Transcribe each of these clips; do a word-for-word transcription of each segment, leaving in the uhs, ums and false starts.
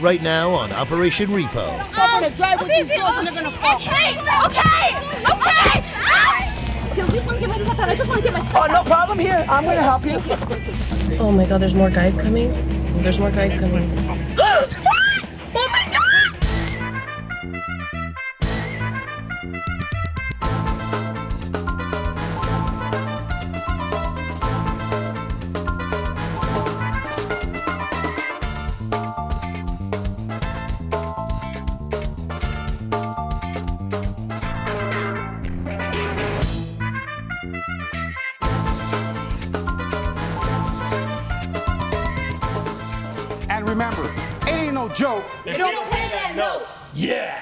right now on Operation Repo. Um, I'm gonna drive with these girls and they're gonna fall. Hey, okay, okay. Ah! Okay, I just wanna get my stuff out. I just wanna get my stuff out. Oh, no problem here. I'm gonna help you. Oh my God, there's more guys coming. There's more guys coming. Remember, it ain't no joke. If you don't pay that note, yeah.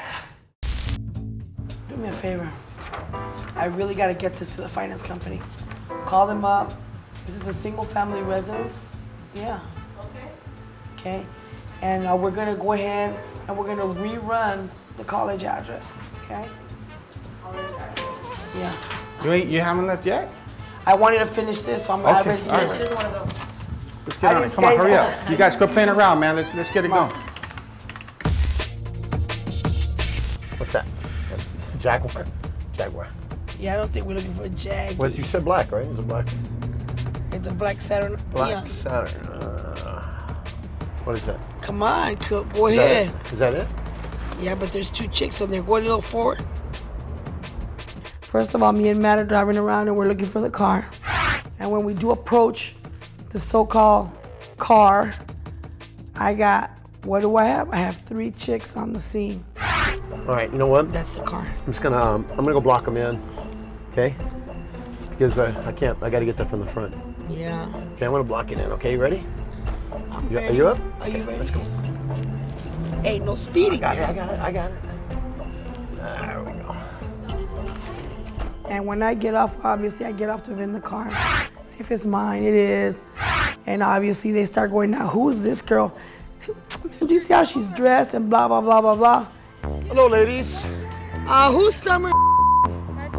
Do me a favor. I really gotta get this to the finance company. Call them up. This is a single family residence. Yeah. Okay. Okay. And uh, we're gonna go ahead and we're gonna rerun the college address. Okay. College address. Yeah. Wait, you haven't left yet? I wanted to finish this, so I'm gonna okay. average. All right. She doesn't wanna go. Let's get on it. Come on, hurry that. up. You guys quit playing around, man. Let's let's get it going. What's that? Jaguar. Jaguar. Yeah, I don't think we're looking for a jag. Well, you said black, right? It's a black. It's a black Saturn. Black yeah. Saturn. Uh, what is that? Come on, Cook. Go is ahead. That is that it? Yeah, but there's two chicks on there. Go a little forward. First of all, me and Matt are driving around and we're looking for the car. And when we do approach the so-called car, I got, what do I have? I have three chicks on the scene. All right, you know what? That's the car. I'm just gonna, um, I'm gonna go block them in, okay? Because I, I can't, I gotta get that from the front. Yeah. Okay, I'm gonna block it in, okay? You ready? I'm you, ready. Are you up? Are okay, you ready? Let's go. Hey, no speeding. I got it, I got it, I got it. There we go. And when I get off, obviously I get off to vend the car. See if it's mine, it is. And obviously they start going, now who's this girl? Do you see how she's dressed and blah, blah, blah, blah, blah? Hello, ladies. Uh, who's Summer? That's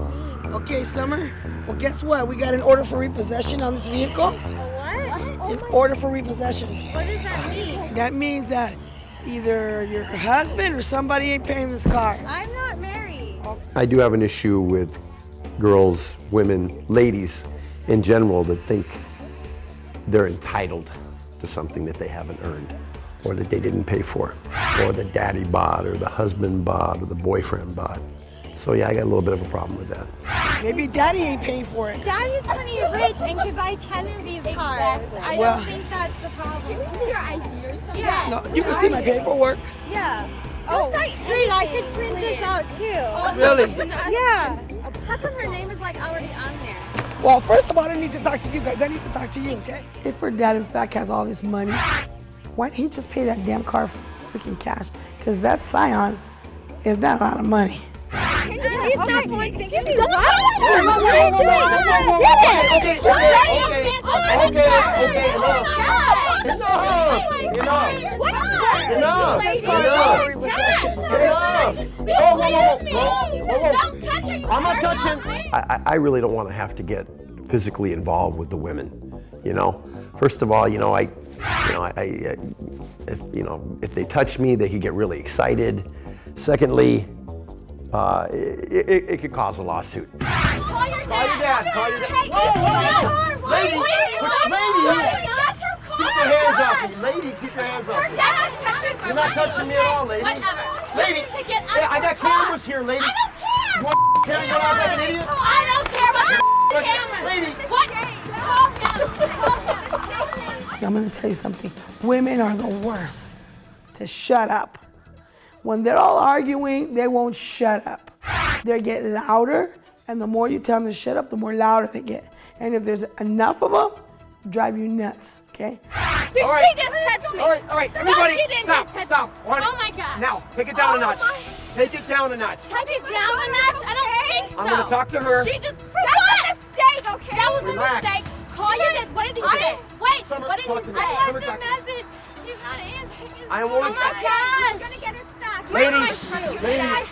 me. Okay, Summer. Well, guess what? We got an order for repossession on this vehicle. A what? An order for repossession. What does that mean? That means that either your husband or somebody ain't paying this car. I'm not married. Oh. I do have an issue with girls, women, ladies, in general, that think they're entitled to something that they haven't earned or that they didn't pay for, or the daddy bought, or the husband bought, or the boyfriend bought. So yeah, I got a little bit of a problem with that. Maybe daddy ain't paying for it. Daddy's money is rich and could buy ten of these cars. Exactly. I well, don't think that's the problem. Can we see your I D or something? Yeah. No, you can see my paperwork. Yeah. Oh, wait, like I could print please. this out too. Oh, really? Yeah. How come her name is like already on there? Well, first of all, I don't need to talk to you guys. I need to talk to you, okay? If her dad, in fact, has all this money, why didn't he just pay that damn car freaking cash? Because that Scion is not a lot of money. She's not going to do it. What are you doing? Okay, okay, okay, okay, okay, okay, Enough! Enough! I'm not touching! I, I really don't want to have to get physically involved with the women, you know? First of all, you know, I, you know, I, I if, you know, if they touch me, they could get really excited. Secondly, uh, it, it, it could cause a lawsuit. Call your dad! Call your dad! Call your dad! Lady! Lady! Keep your hands off me, lady! Keep your hands off me! You're not touching me at all, lady. Whatever. Lady, yeah, I got cameras here, lady. I don't care. What can't go out like an idiot? I don't care about cameras. Lady. What? Calm down. I'm going to tell you something. Women are the worst to shut up. When they're all arguing, they won't shut up. They get louder, and the more you tell them to shut up, the more louder they get. And if there's enough of them, drive you nuts, okay? She right. didn't touch me. All right, all right, everybody, no, stop, stop. stop. Oh my God. Now, take it down oh a notch. My. Take it down a notch. Take it down a notch? I don't think so. I'm going to talk to her. She just, that's what? a mistake, okay? That was Relax. a mistake. Call your kids. What did you I, say? Wait, Summer, what did you say? I left a message. She's not answering. I won't. Oh my gosh. You're going to get us stuck. Ladies, ladies. ladies.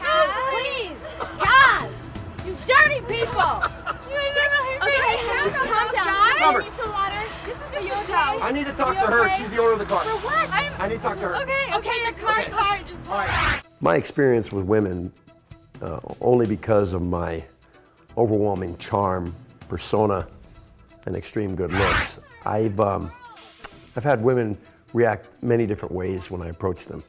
Please, God, you dirty people. You never hear me. Okay, calm down. Summer. This is just show. I need to talk to her. Okay? She's the owner of the car. For what? I'm... I need to talk to her. Okay, okay, okay the car's fine. Okay. Just... All right. My experience with women, uh, only because of my overwhelming charm, persona, and extreme good looks, I've um, I've had women react many different ways when I approach them.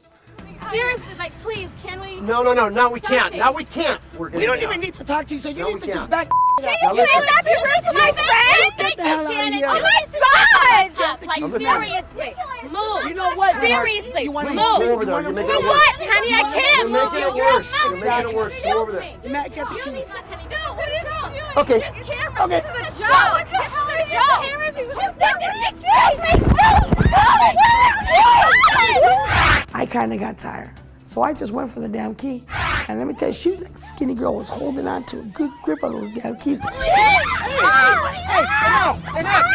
Seriously, like, please, can we? No, no, no, now we can't. Now we can't. We're we don't even need to talk to you, so you no, need to just back up. Can you please not be rude to my friend? Get the hell out of here. Oh my God! Like, seriously, move. You know what? Seriously, you want to move over there. You're making it worse. What, honey? I can't move. You're making it worse. You're making it worse. Go over there. Matt, get the keys. No, what are you doing? Okay. There's cameras. This is a joke. This is a joke. What's that? I kind of got tired. So I just went for the damn key. And let me tell you, she, that skinny girl, was holding on to a good grip of those damn keys. Hey, enough! Enough! Enough!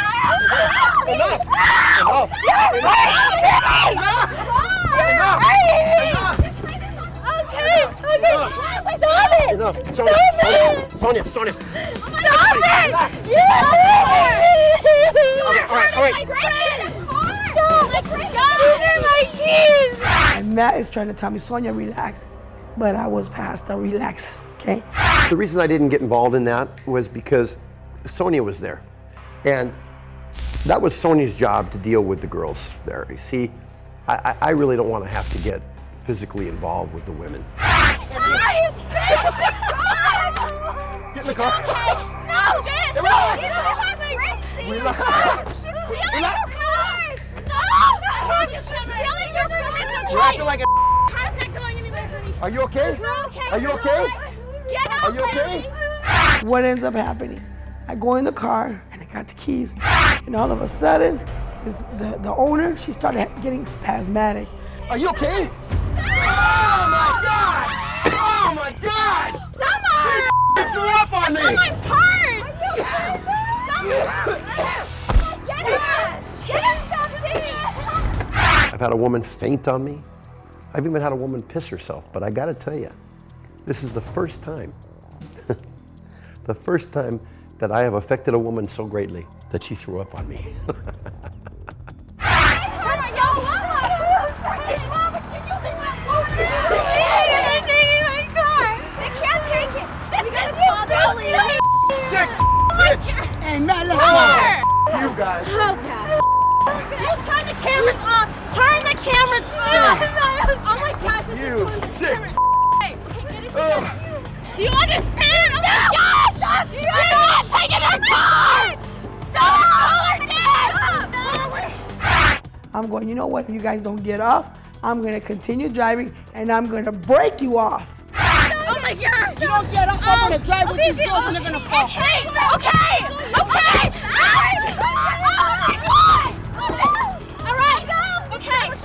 Enough! Okay, okay, stop it! Enough. Stop it! Sonia, Sonia! Oh my stop God. It! Yeah! Okay, all right, all right. My friend! Stop! Stop! My keys! And Matt is trying to tell me, Sonia, relax. But I was past the relax, okay? The reason I didn't get involved in that was because Sonia was there. And that was Sonia's job to deal with the girls there. You see, I, I really don't want to have to get physically involved with the women. Get in the car. No, Jen! Relax! Relax! She's stealing your car! No! She's stealing your car! You're acting like a car's not going anywhere, honey. Are you okay? We're okay. Are you okay? Get out! Are you okay? What ends up happening? I go in the car and I got the keys, and all of a sudden, this, the the owner, she started getting spasmodic. Are you okay? No! Oh my God! Oh my God! Summer! She threw up on me! Someone's hurt! Are you hurt? Get him! Get him something! I've had a woman faint on me. I've even had a woman piss herself, but I gotta tell you, this is the first time, the first time that I have affected a woman so greatly that she threw up on me. Guys. Oh God. You turn the cameras off! Turn the cameras off! Oh my gosh, this you is sick! Hey, okay, get it. Do you understand? Oh no. My gosh! Stop. You're not taking her car! Stop! Stop! I'm going, you know what? If you guys don't get off, I'm going to continue driving and I'm going to break you off. Oh my God! If you don't get off, um, I'm gonna drive okay, with these girls and they're gonna fall. Okay, okay, okay! All right, okay, all right. Call, call. Okay, this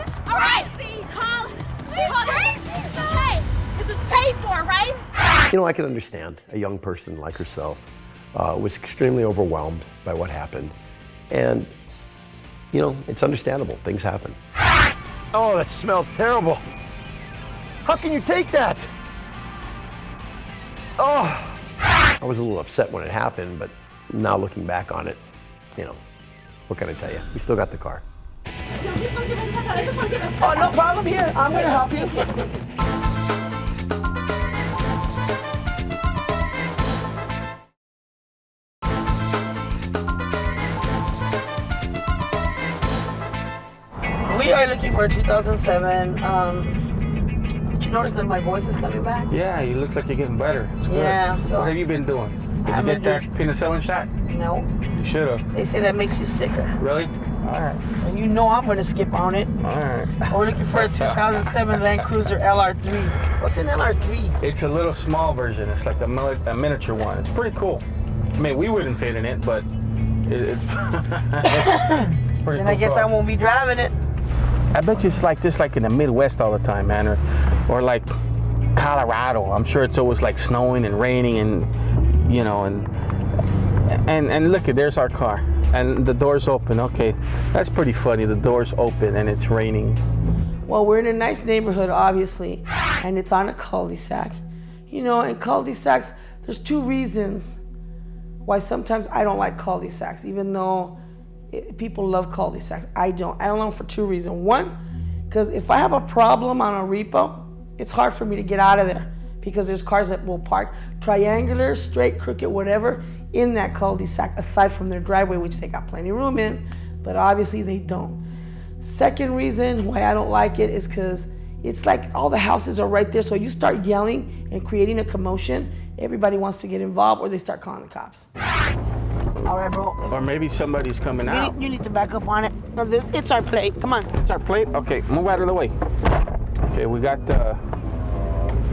is paid for, right? You know, I can understand a young person like herself uh, was extremely overwhelmed by what happened, and you know, it's understandable. Things happen. Oh, that smells terrible. How can you take that? Oh, I was a little upset when it happened, but now looking back on it, you know, what can I tell you? We still got the car. No, just don't give us stuff out. I just want to give us stuff out. Oh, no problem here. I'm going to help you. We are looking for two thousand seven. Um, You notice that my voice is coming back? Yeah, you look like you're getting better. It's good. Yeah, so what have you been doing? Did I you get that penicillin shot? No. You should have. They say that makes you sicker. Really? All right. And you know I'm going to skip on it. All right. We're looking for a two thousand seven Land Cruiser L R three. What's an L R three? It's a little small version. It's like a, a miniature one. It's pretty cool. I mean, we wouldn't fit in it, but it, it's, it's pretty cool. Then I guess I won't be driving it. I bet you it's like this like in the Midwest all the time, man, or, or like Colorado. I'm sure it's always like snowing and raining and, you know, and, and, and look, there's our car. And the door's open, okay. That's pretty funny, the door's open and it's raining. Well, we're in a nice neighborhood, obviously, and it's on a cul-de-sac. You know, and cul-de-sacs, there's two reasons why sometimes I don't like cul-de-sacs, even though It, people love cul-de-sacs. I don't. I don't know for two reasons. One, because if I have a problem on a repo, it's hard for me to get out of there because there's cars that will park triangular, straight, crooked, whatever, in that cul-de-sac, aside from their driveway, which they got plenty of room in, but obviously they don't. Second reason why I don't like it is because it's like all the houses are right there, so you start yelling and creating a commotion, everybody wants to get involved, or they start calling the cops. All right, bro. Or maybe somebody's coming we out. Need, you need to back up on it. No, this, it's our plate, come on. It's our plate? Okay, move out of the way. Okay, we got the,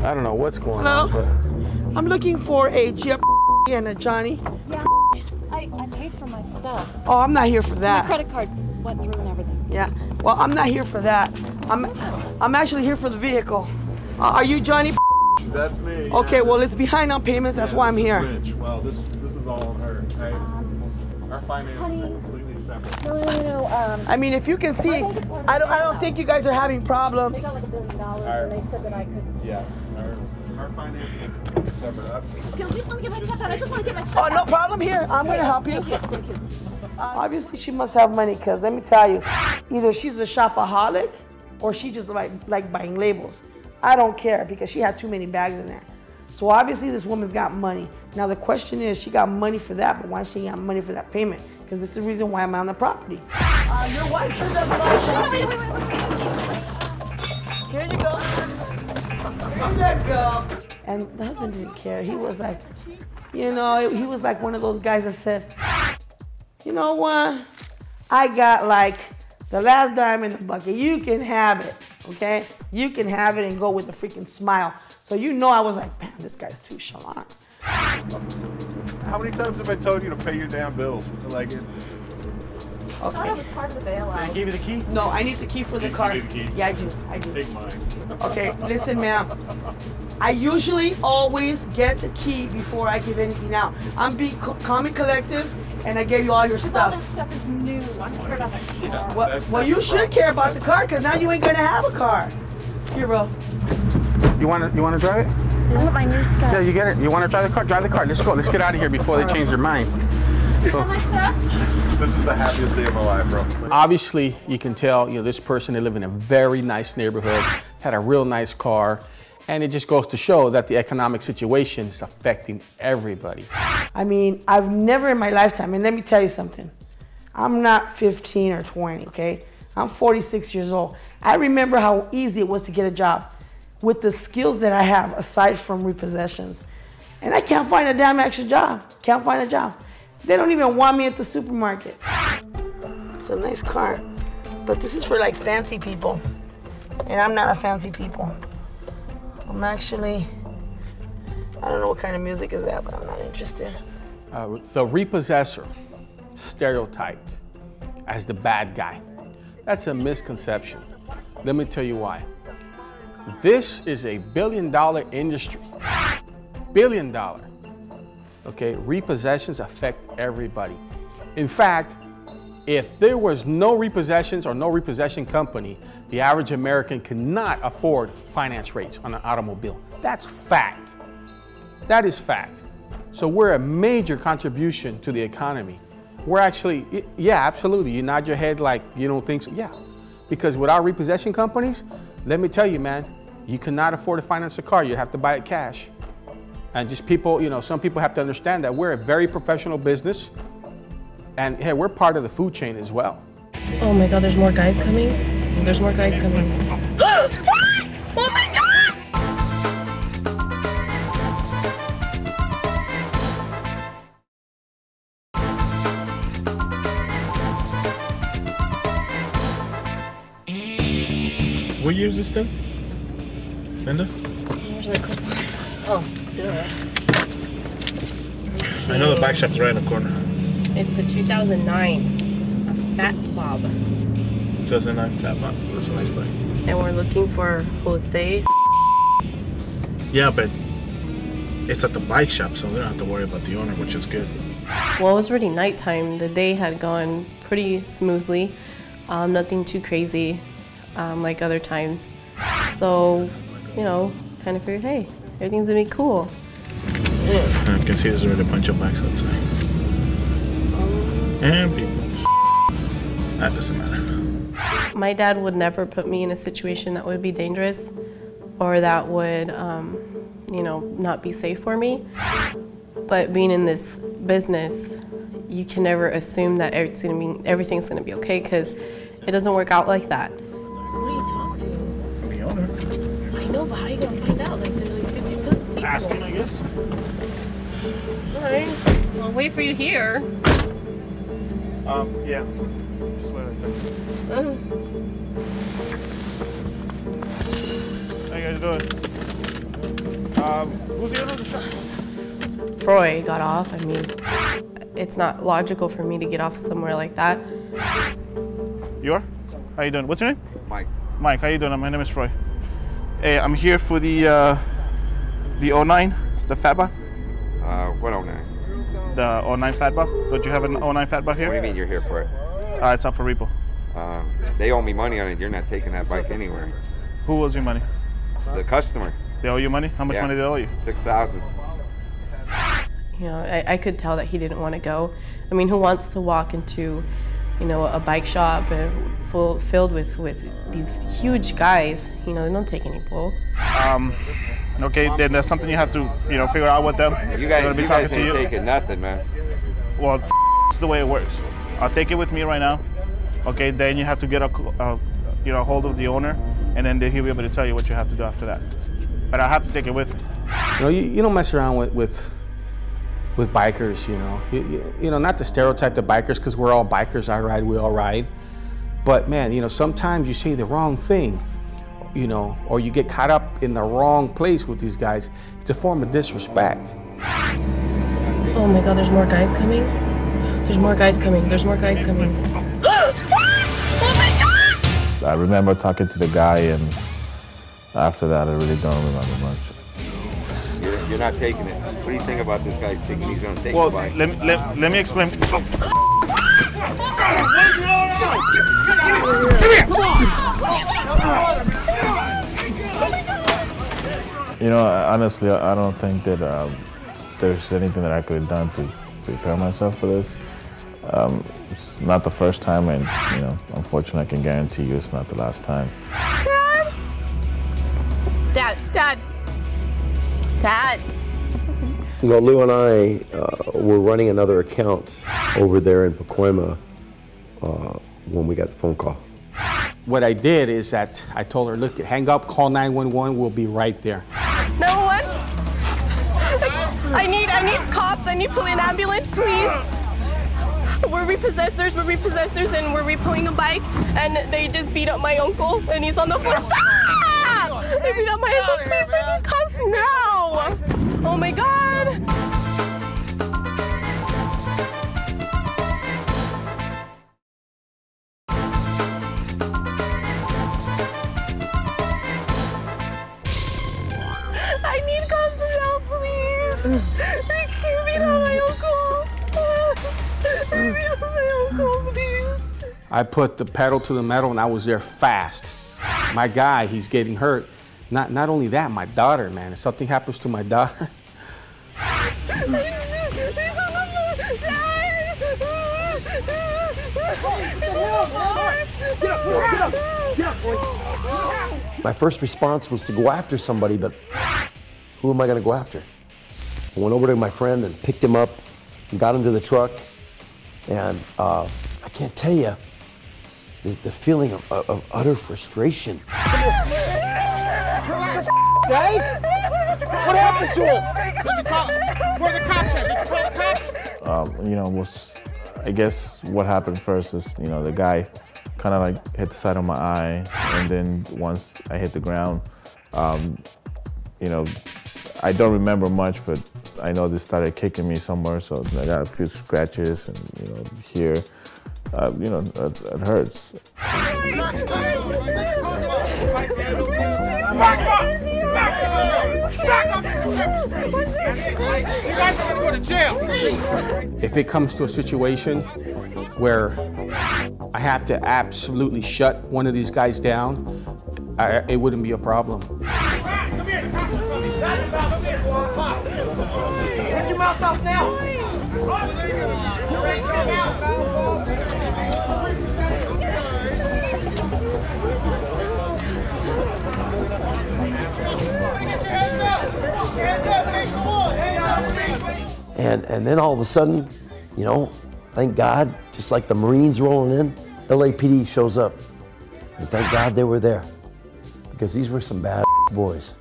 I don't know what's going Hello? on. But... I'm looking for a Jeep and a Johnny. Yeah, I, I paid for my stuff. Oh, I'm not here for that. My credit card went through and everything. Yeah, well, I'm not here for that. I'm I'm actually here for the vehicle. Uh, are you Johnny? That's me. Okay, yeah. Well, it's behind on payments. That's yeah, why I'm here. Rich. Wow, this this is all on her. Hey, um, our finances are completely separate. No, no, no. Um, I mean, if you can see, I don't I don't now. think you guys are having problems. They got like a billion dollars, our, and they said that I could. Yeah, our our finances are completely separate. Yo, you just want to get my stuff out. I just want to get my stuff out. Oh, no problem here. I'm gonna help you. Thank you. Obviously, she must have money, cause let me tell you, either she's a shopaholic, or she just like like buying labels. I don't care because she had too many bags in there. So obviously this woman's got money. Now the question is, she got money for that, but why she ain't got money for that payment? Because this is the reason why I'm on the property. Uh, your wife sure doesn't like shopping. Wait, wait, wait, wait, wait. Here you go. Here you go. And the husband didn't care. He was like, you know, he was like one of those guys that said, you know what? I got like the last dime in the bucket. You can have it, okay? You can have it and go with a freaking smile. So you know I was like, man, this guy's too chalant. How many times have I told you to pay your damn bills? Like, okay. I thought it was part of the bailout. Can I give you the key? No, I need the key for the car. You need the key? Yeah, I do. I do. Take mine. Okay, listen, ma'am. I usually always get the key before I give anything out. I'm being calm and collective. And I gave you all your stuff. All this stuff is new. I don't care about the car. Yeah, well, well you should problem. care about the car, because now you ain't gonna have a car. Here, bro. You wanna you wanna drive it? I want my new stuff. Yeah, you get it. You wanna drive the car? Drive the car. Let's go. Let's get out of here before they change their mind. So, this is the happiest day of my life, bro. Obviously, you can tell, you know, this person, they live in a very nice neighborhood, had a real nice car. And it just goes to show that the economic situation is affecting everybody. I mean, I've never in my lifetime, and let me tell you something, I'm not fifteen or twenty, okay? I'm forty-six years old. I remember how easy it was to get a job with the skills that I have, aside from repossessions. And I can't find a damn extra job. Can't find a job. They don't even want me at the supermarket. It's a nice car, but this is for like fancy people. And I'm not a fancy people. I'm actually, I don't know what kind of music is that, but I'm not interested. Uh, the repossessor, stereotyped as the bad guy. That's a misconception. Let me tell you why. This is a billion dollar industry. Billion dollar. Okay, repossessions affect everybody. In fact, if there was no repossessions or no repossession company, the average American cannot afford finance rates on an automobile. That's fact. That is fact. So we're a major contribution to the economy. We're actually, yeah, absolutely. You nod your head like you don't think so. Yeah, because without repossession companies, let me tell you, man, you cannot afford to finance a car. You have to buy it cash. And just people, you know, some people have to understand that we're a very professional business. And hey, we're part of the food chain as well. Oh my God, there's more guys coming. There's more guys coming. What? Oh my God! What year is this thing? Linda? Where's my clipboard? Oh, duh. I know the bike shop's right in the corner. It's a two thousand nine, a Fat Bob. two thousand nine Fat Bob, that's a nice bike. And we're looking for Jose. Yeah, but it's at the bike shop, so we don't have to worry about the owner, which is good. Well, it was already nighttime. The day had gone pretty smoothly. Um, nothing too crazy um, like other times. So, you know, kind of figured, hey, everything's gonna be cool. Yeah. I can see there's already a bunch of bikes outside. And people. that doesn't matter. My dad would never put me in a situation that would be dangerous or that would, um, you know, not be safe for me. But being in this business, you can never assume that it's gonna be, everything's going to be okay, because it doesn't work out like that. Who do you talk to? The owner. I know, but how are you going to find out? Like, there's like fifty people. Asking, I guess. All right. I'll wait for you here. Um, yeah. Just wait right there. Uh. How you guys doing? Um, who's the owner of the shop? Froy got off. I mean, it's not logical for me to get off somewhere like that. You are? How you doing? What's your name? Mike. Mike, how you doing? My name is Froy. Hey, I'm here for the, uh, the oh nine, the Fat Bob. Uh, what oh nine? The oh nine Fat Bob. Don't you have an oh nine Fat Bob here? What do you mean you're here for it? Uh, it's up for repo. Uh, they owe me money on it. You're not taking that bike anywhere. Who owes you money? The customer. They owe you money? How much yeah. money do they owe you? six thousand dollars. You know, I, I could tell that he didn't want to go. I mean, who wants to walk into, you know, a bike shop full, filled with, with these huge guys? You know, they don't take any bull. Um, Okay, then that's something you have to, you know, figure out with them. You guys, be you guys ain't you. taking nothing, man. Well, that's the way it works. I'll take it with me right now. Okay, then you have to get a, a you know, hold of the owner, and then he'll be able to tell you what you have to do after that. But I have to take it with me. You know, you, you don't mess around with with, with bikers, you know. You, you, you know, not to stereotype the bikers, because we're all bikers. I ride, we all ride. But man, you know, sometimes you say the wrong thing. You know, or you get caught up in the wrong place with these guys. It's a form of disrespect. Oh my God, there's more guys coming. There's more guys coming. There's more guys coming. Oh my God! I remember talking to the guy, and after that, I really don't remember much. You're, you're not taking it. What do you think about this guy thinking he's gonna take well, the bike? Well, let, let, let me explain. Come here! You know, honestly, I don't think that uh, there's anything that I could have done to prepare myself for this. Um, it's not the first time, and, you know, unfortunately, I can guarantee you it's not the last time. Dad! Dad! Dad! Dad! You know, Lou and I uh, were running another account over there in Pacoima uh, when we got the phone call. What I did is that I told her, look, hang up, call nine one one, we'll be right there. nine one one? I need, I need cops, I need an ambulance, please. We're repossessors, we're repossessors, and we're repoing a bike, and they just beat up my uncle, and he's on the floor. Stop! They beat up my uncle, please, I need cops now! Oh my God! I can't beat on my uncle. I beat on my uncle, please. I put the pedal to the metal, and I was there fast. My guy, he's getting hurt. Not not only that, my daughter, man. If something happens to my daughter. My first response was to go after somebody, but who am I going to go after? I went over to my friend and picked him up and got him to the truck. And uh, I can't tell you the, the feeling of, of, of utter frustration. What happened to him? Did you call, where the cops at? Did you call the cops? Um, you know, was, I guess what happened first is, you know, the guy kind of like hit the side of my eye. And then once I hit the ground, um, you know, I don't remember much, but I know they started kicking me somewhere, so I got a few scratches, and you know, here, uh, you know, it, it hurts. If it comes to a situation where I have to absolutely shut one of these guys down, I, it wouldn't be a problem. Get your mouth off now! And, and then all of a sudden, you know, thank God, just like the Marines rolling in, L A P D shows up. And thank God they were there, because these were some bad boys.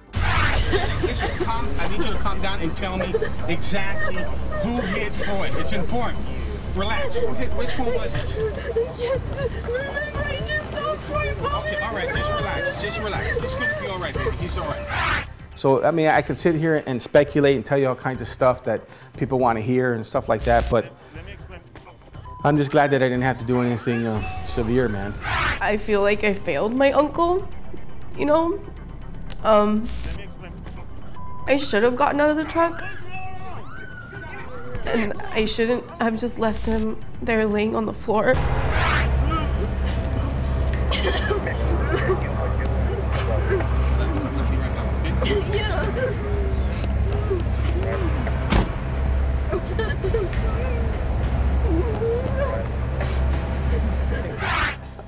Calm, I need you to calm down and tell me exactly who hit Froy. It's important. Relax. Who hit, which one was it? Yes. Remember, I just saw Froy falling. Okay, all right. Just relax. Just relax. It's going to be all right, baby. He's all right. So, I mean, I can sit here and speculate and tell you all kinds of stuff that people want to hear and stuff like that, but I'm just glad that I didn't have to do anything uh, severe, man. I feel like I failed my uncle, you know? Um, I should have gotten out of the truck. And I shouldn't have just left him there laying on the floor.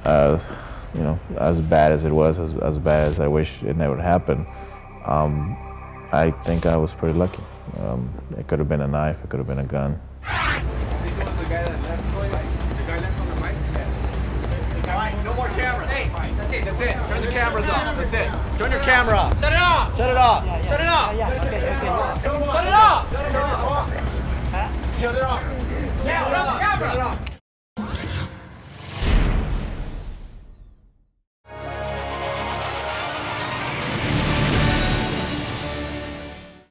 Uh, you know, as bad as it was, as, as bad as I wish it never happened, um, I think I was pretty lucky. Um, it could have been a knife, it could have been a gun. No more cameras. Hey, that's it, that's it. Turn the cameras off, that's it. Turn your camera off. Shut it off. Shut it off. Yeah, yeah. Shut it off. Yeah, yeah. Okay, okay. Shut it off. Shut it off. Shut it off. Shut it off. Shut it off.